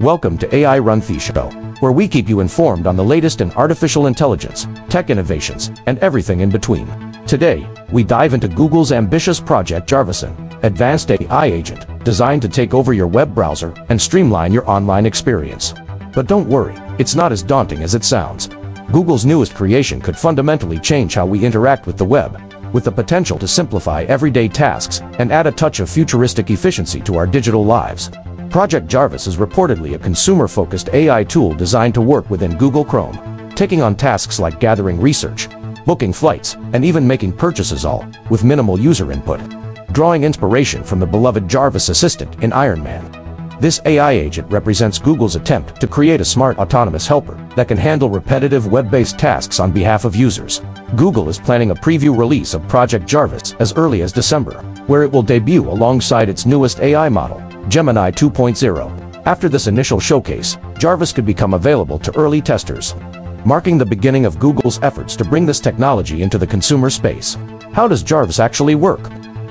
Welcome to AI Runtheshow, where we keep you informed on the latest in artificial intelligence, tech innovations, and everything in between. Today, we dive into Google's ambitious Project Jarvis, advanced AI agent designed to take over your web browser and streamline your online experience. But don't worry, it's not as daunting as it sounds. Google's newest creation could fundamentally change how we interact with the web, with the potential to simplify everyday tasks and add a touch of futuristic efficiency to our digital lives. Project Jarvis is reportedly a consumer-focused AI tool designed to work within Google Chrome, taking on tasks like gathering research, booking flights, and even making purchases, all with minimal user input. Drawing inspiration from the beloved Jarvis assistant in Iron Man, this AI agent represents Google's attempt to create a smart autonomous helper that can handle repetitive web-based tasks on behalf of users. Google is planning a preview release of Project Jarvis as early as December, where it will debut alongside its newest AI model, Gemini 2.0. After this initial showcase, Jarvis could become available to early testers, marking the beginning of Google's efforts to bring this technology into the consumer space. How does Jarvis actually work?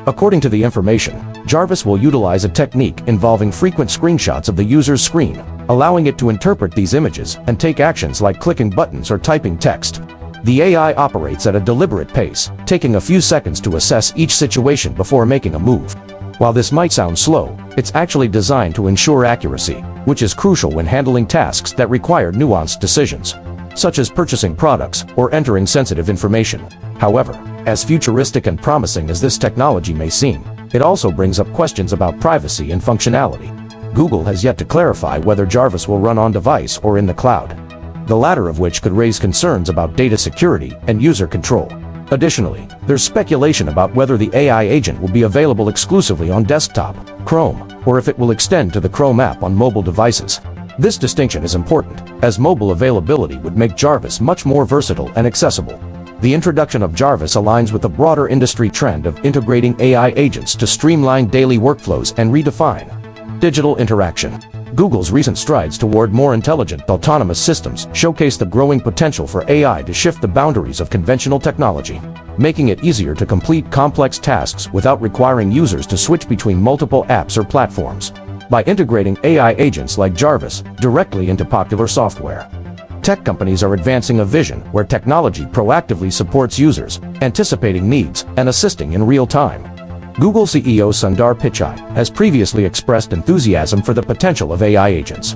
According to the information, Jarvis will utilize a technique involving frequent screenshots of the user's screen, allowing it to interpret these images and take actions like clicking buttons or typing text. The AI operates at a deliberate pace, taking a few seconds to assess each situation before making a move. While this might sound slow, it's actually designed to ensure accuracy, which is crucial when handling tasks that require nuanced decisions, such as purchasing products or entering sensitive information. However, as futuristic and promising as this technology may seem, it also brings up questions about privacy and functionality. Google has yet to clarify whether Jarvis will run on-device or in the cloud, the latter of which could raise concerns about data security and user control. Additionally, there's speculation about whether the AI agent will be available exclusively on desktop, Chrome, or if it will extend to the Chrome app on mobile devices. This distinction is important, as mobile availability would make Jarvis much more versatile and accessible. The introduction of Jarvis aligns with the broader industry trend of integrating AI agents to streamline daily workflows and redefine digital interaction. Google's recent strides toward more intelligent, autonomous systems showcase the growing potential for AI to shift the boundaries of conventional technology, making it easier to complete complex tasks without requiring users to switch between multiple apps or platforms. By integrating AI agents like Jarvis directly into popular software, tech companies are advancing a vision where technology proactively supports users, anticipating needs, and assisting in real time. Google CEO Sundar Pichai has previously expressed enthusiasm for the potential of AI agents,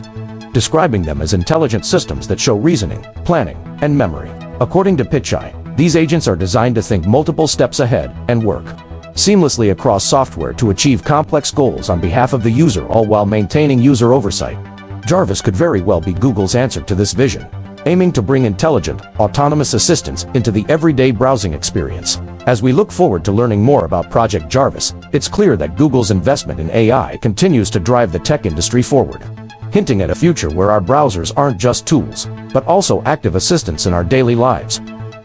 describing them as intelligent systems that show reasoning, planning, and memory. According to Pichai, these agents are designed to think multiple steps ahead and work seamlessly across software to achieve complex goals on behalf of the user, all while maintaining user oversight. Jarvis could very well be Google's answer to this vision, aiming to bring intelligent, autonomous assistants into the everyday browsing experience. As we look forward to learning more about Project Jarvis, it's clear that Google's investment in AI continues to drive the tech industry forward, hinting at a future where our browsers aren't just tools, but also active assistants in our daily lives.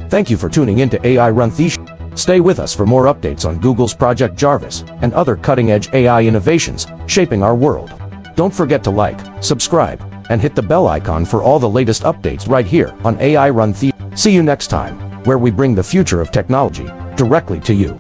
Thank you for tuning in to AI Runtheshow. Stay with us for more updates on Google's Project Jarvis and other cutting-edge AI innovations shaping our world. Don't forget to like, subscribe, and hit the bell icon for all the latest updates right here on AI Runtheshow. See you next time, where we bring the future of technology directly to you.